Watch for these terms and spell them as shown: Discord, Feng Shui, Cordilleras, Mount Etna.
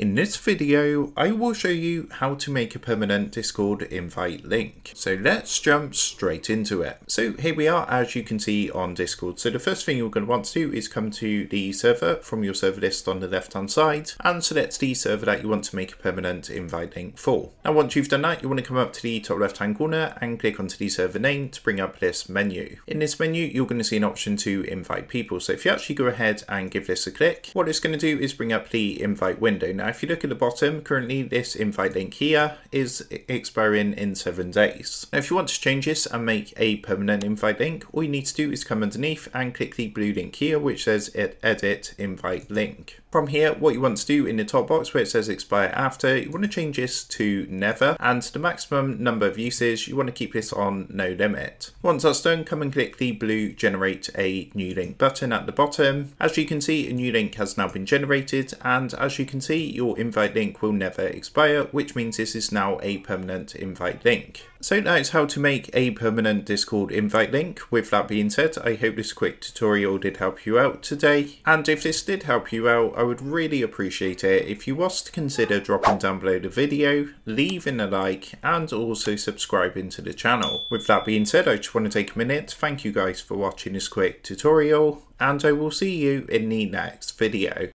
In this video, I will show you how to make a permanent Discord invite link. So let's jump straight into it. So here we are, as you can see, on Discord. So the first thing you're going to want to do is come to the server from your server list on the left hand side and select the server that you want to make a permanent invite link for. Now once you've done that, you want to come up to the top left hand corner and click onto the server name to bring up this menu. In this menu, you're going to see an option to invite people. So if you actually go ahead and give this a click, what it's going to do is bring up the invite window. Now if you look at the bottom, currently this invite link here is expiring in 7 days. Now if you want to change this and make a permanent invite link, all you need to do is come underneath and click the blue link here which says edit invite link. From here, what you want to do in the top box where it says expire after, you want to change this to never, and the maximum number of uses, you want to keep this on no limit. Once that's done, come and click the blue generate a new link button at the bottom. As you can see, a new link has now been generated, and as you can see, your invite link will never expire, which means this is now a permanent invite link. So that's how to make a permanent Discord invite link. With that being said, I hope this quick tutorial did help you out today, and if this did help you out, I would really appreciate it if you was to consider dropping down below the video, leaving a like, and also subscribing to the channel. With that being said, I just want to take a minute, thank you guys for watching this quick tutorial, and I will see you in the next video.